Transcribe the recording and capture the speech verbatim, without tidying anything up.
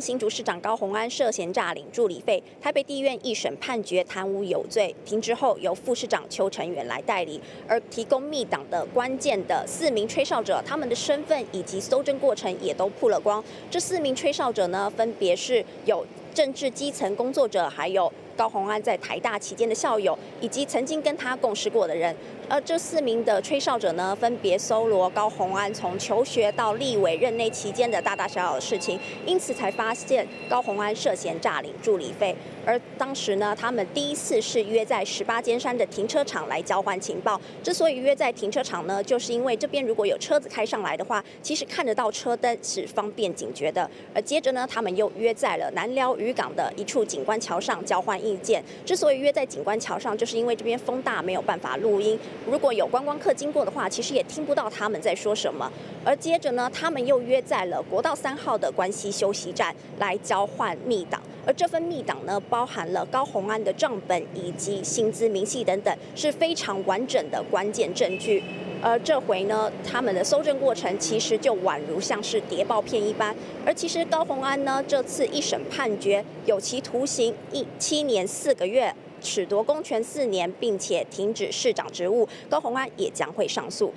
新竹市长高虹安涉嫌诈领助理费，台北地院一审判决贪污有罪，庭之后由副市长邱成远来代理，而提供密档的关键的四名吹哨者，他们的身份以及搜证过程也都曝了光。这四名吹哨者呢，分别是有政治基层工作者，还有高虹安在台大期间的校友，以及曾经跟他共事过的人。而这四名的吹哨者呢，分别搜罗高虹安从求学到立委任内期间的大大小小的事情，因此才发现高虹安涉嫌诈领助理费。而当时呢，他们第一次是约在十八尖山的停车场来交换情报。之所以约在停车场呢，就是因为这边如果有车子开上来的话，其实看得到车灯是方便警觉的。而接着呢，他们又约在了南寮渔港的一处景观桥上交换意见。 意见之所以约在景观桥上，就是因为这边风大，没有办法录音。如果有观光客经过的话，其实也听不到他们在说什么。而接着呢，他们又约在了国道三号的关西休息站来交换密档。而这份密档呢，包含了高虹安的账本以及薪资明细等等，是非常完整的关键证据。 而这回呢，他们的搜证过程其实就宛如像是谍报片一般。而其实高虹安呢，这次一审判决有期徒刑一七年四个月，褫夺公权四年，并且停止市长职务。高虹安也将会上诉。